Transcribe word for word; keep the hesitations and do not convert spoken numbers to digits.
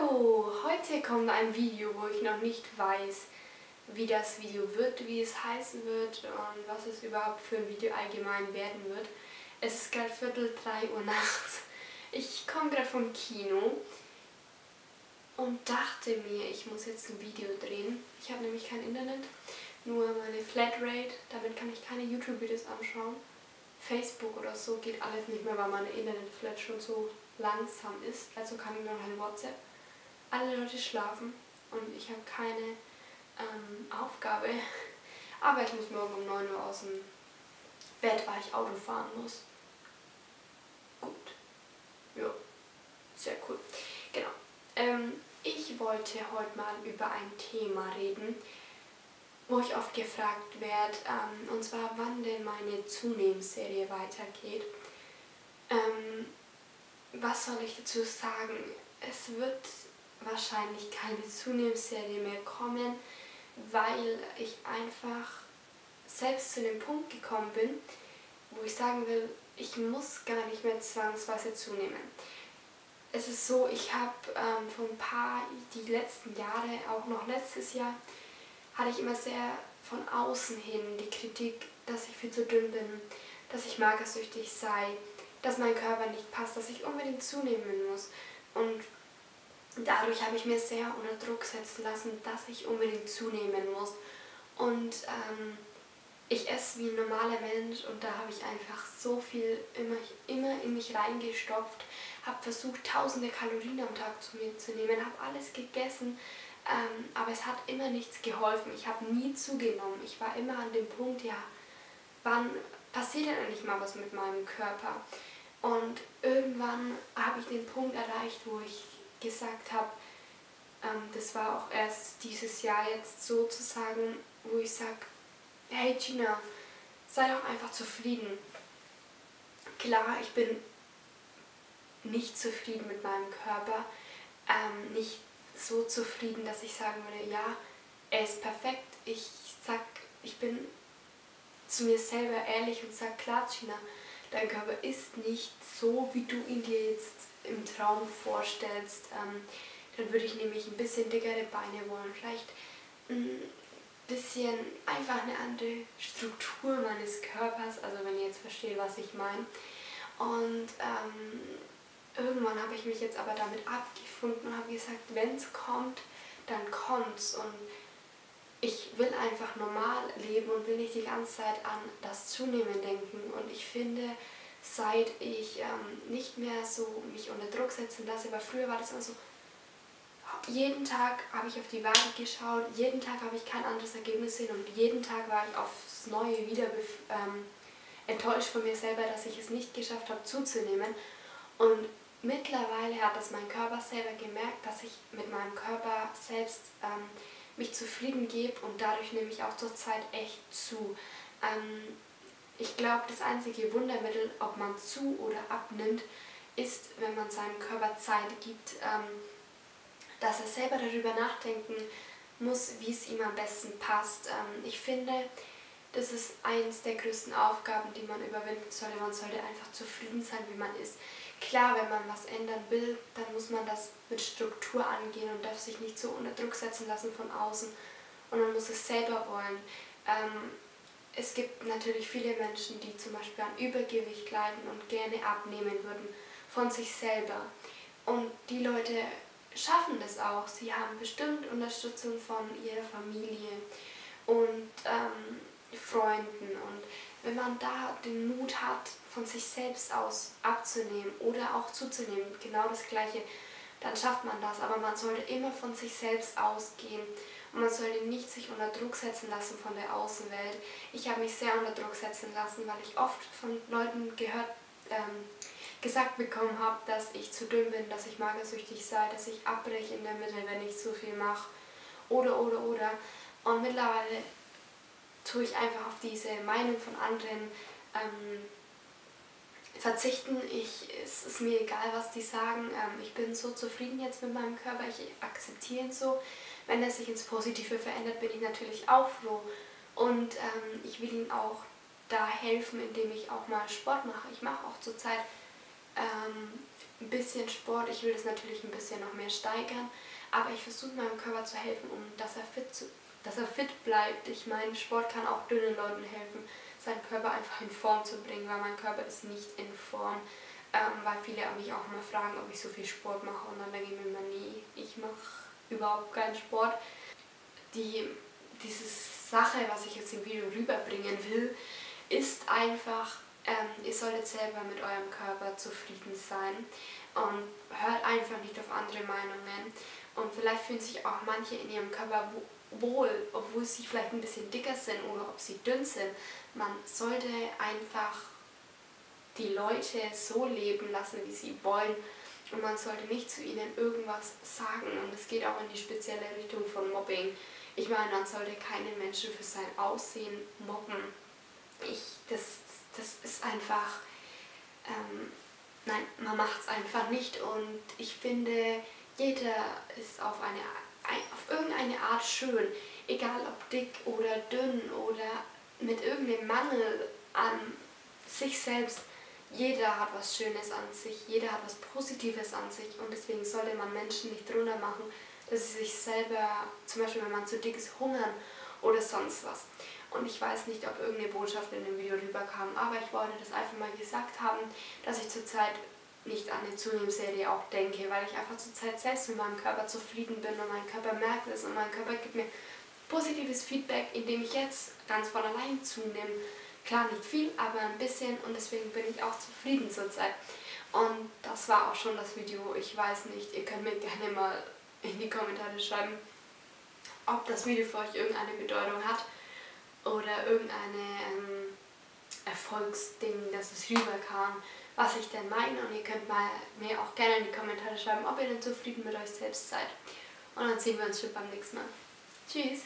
Hallo! Heute kommt ein Video, wo ich noch nicht weiß, wie das Video wird, wie es heißen wird und was es überhaupt für ein Video allgemein werden wird. Es ist gerade Viertel drei Uhr nachts. Ich komme gerade vom Kino und dachte mir, ich muss jetzt ein Video drehen. Ich habe nämlich kein Internet, nur meine Flatrate. Damit kann ich keine YouTube-Videos anschauen. Facebook oder so geht alles nicht mehr, weil meine Internetflat schon so langsam ist. Also kann ich noch ein WhatsApp. Alle Leute schlafen und ich habe keine ähm, Aufgabe. Aber ich muss morgen um neun Uhr aus dem Bett, weil ich Auto fahren muss. Gut. Ja, sehr cool. Genau. Ähm, ich wollte heute mal über ein Thema reden, wo ich oft gefragt werde, ähm, und zwar wann denn meine Zunehmserie weitergeht. Ähm, was soll ich dazu sagen? Es wird wahrscheinlich keine Zunehmserie mehr kommen, weil ich einfach selbst zu dem Punkt gekommen bin, wo ich sagen will, ich muss gar nicht mehr zwangsweise zunehmen. Es ist so, ich habe ähm, vor ein paar, die letzten Jahre, auch noch letztes Jahr, hatte ich immer sehr von außen hin die Kritik, dass ich viel zu dünn bin, dass ich magersüchtig sei, dass mein Körper nicht passt, dass ich unbedingt zunehmen muss. Und dadurch habe ich mir sehr unter Druck setzen lassen, dass ich unbedingt zunehmen muss. Und ähm, ich esse wie ein normaler Mensch und da habe ich einfach so viel immer, immer in mich reingestopft, habe versucht, tausende Kalorien am Tag zu mir zu nehmen, habe alles gegessen, Ähm, aber es hat immer nichts geholfen. Ich habe nie zugenommen. Ich war immer an dem Punkt, ja, wann passiert denn endlich mal was mit meinem Körper? Und irgendwann habe ich den Punkt erreicht, wo ich gesagt habe, ähm, das war auch erst dieses Jahr jetzt sozusagen, wo ich sage, hey Gina, sei doch einfach zufrieden. Klar, ich bin nicht zufrieden mit meinem Körper, ähm, nicht so zufrieden, dass ich sagen würde, ja, er ist perfekt. Ich sag, ich bin zu mir selber ehrlich und sag, klar, Gina, dein Körper ist nicht so, wie du ihn dir jetzt im Traum vorstellst. Ähm, dann würde ich nämlich ein bisschen dickere Beine wollen, vielleicht ein bisschen einfach eine andere Struktur meines Körpers, also wenn ihr jetzt versteht, was ich meine. Und ähm, irgendwann habe ich mich jetzt aber damit abgefunden und habe gesagt, wenn es kommt, dann kommt's. Und ich will einfach normal leben und will nicht die ganze Zeit an das Zunehmen denken. Und ich finde, seit ich ähm, nicht mehr so mich unter Druck setzen lasse, aber früher war das immer so, jeden Tag habe ich auf die Waage geschaut, jeden Tag habe ich kein anderes Ergebnis sehen und jeden Tag war ich aufs Neue wieder ähm, enttäuscht von mir selber, dass ich es nicht geschafft habe, zuzunehmen. Und mittlerweile hat das mein Körper selber gemerkt, dass ich mit meinem Körper selbst ähm, mich zufrieden gebe und dadurch nehme ich auch zurzeit echt zu. Ähm, ich glaube, das einzige Wundermittel, ob man zu oder abnimmt, ist, wenn man seinem Körper Zeit gibt, ähm, dass er selber darüber nachdenken muss, wie es ihm am besten passt. Ähm, ich finde, das ist eins der größten Aufgaben, die man überwinden sollte. Man sollte einfach zufrieden sein, wie man ist. Klar, wenn man was ändern will, dann muss man das mit Struktur angehen und darf sich nicht so unter Druck setzen lassen von außen. Und man muss es selber wollen. Ähm, es gibt natürlich viele Menschen, die zum Beispiel an Übergewicht leiden und gerne abnehmen würden von sich selber. Und die Leute schaffen das auch. Sie haben bestimmt Unterstützung von ihrer Familie und ähm, Freunden. Und wenn man da den Mut hat, von sich selbst aus abzunehmen oder auch zuzunehmen, genau das Gleiche, dann schafft man das. Aber man sollte immer von sich selbst ausgehen und man sollte nicht sich unter Druck setzen lassen von der Außenwelt. Ich habe mich sehr unter Druck setzen lassen, weil ich oft von Leuten gehört, ähm, gesagt bekommen habe, dass ich zu dünn bin, dass ich magersüchtig sei, dass ich abbreche in der Mitte, wenn ich zu viel mache oder, oder, oder. Und mittlerweile tue ich einfach auf diese Meinung von anderen ähm, verzichten. Ich, es ist mir egal, was die sagen. Ähm, ich bin so zufrieden jetzt mit meinem Körper. Ich akzeptiere ihn so. Wenn er sich ins Positive verändert, bin ich natürlich auch froh. Und ähm, ich will ihm auch da helfen, indem ich auch mal Sport mache. Ich mache auch zurzeit ähm, ein bisschen Sport. Ich will das natürlich ein bisschen noch mehr steigern, aber ich versuche meinem Körper zu helfen, um dass er fit zu, dass er fit bleibt. Ich meine, Sport kann auch dünnen Leuten helfen, seinen Körper einfach in Form zu bringen, weil mein Körper ist nicht in Form. Ähm, weil viele mich auch mal fragen, ob ich so viel Sport mache, und dann denke ich mir immer, nee, ich mache überhaupt keinen Sport. Die, diese Sache, was ich jetzt im Video rüberbringen will, ist einfach, ähm, ihr solltet selber mit eurem Körper zufrieden sein und hört einfach nicht auf andere Meinungen. Und vielleicht fühlen sich auch manche in ihrem Körper wohl, obwohl sie vielleicht ein bisschen dicker sind oder ob sie dünn sind. Man sollte einfach die Leute so leben lassen, wie sie wollen, und man sollte nicht zu ihnen irgendwas sagen, und es geht auch in die spezielle Richtung von Mobbing. Ich meine, man sollte keine Menschen für sein Aussehen mobben. Ich, das, das ist einfach, ähm, nein, man macht es einfach nicht, und ich finde, jeder ist auf, eine, auf irgendeine Art schön, egal ob dick oder dünn oder mit irgendeinem Mangel an sich selbst. Jeder hat was Schönes an sich, jeder hat was Positives an sich, und deswegen sollte man Menschen nicht drunter machen, dass sie sich selber, zum Beispiel wenn man zu dick ist, hungern oder sonst was. Und ich weiß nicht, ob irgendeine Botschaft in dem Video rüberkam, aber ich wollte das einfach mal gesagt haben, dass ich zurzeit nicht an eine Zunehmserie auch denke, weil ich einfach zurzeit selbst mit meinem Körper zufrieden bin, und mein Körper merkt es, und mein Körper gibt mir positives Feedback, indem ich jetzt ganz von allein zunehme. Klar, nicht viel, aber ein bisschen, und deswegen bin ich auch zufrieden zurzeit. Und das war auch schon das Video. Ich weiß nicht, ihr könnt mir gerne mal in die Kommentare schreiben, ob das Video für euch irgendeine Bedeutung hat oder irgendeine ähm, Erfolgsding, dass es rüberkam, was ich denn meine. Und ihr könnt mal mir auch gerne in die Kommentare schreiben, ob ihr denn zufrieden mit euch selbst seid. Und dann sehen wir uns schon beim nächsten Mal. Tschüss!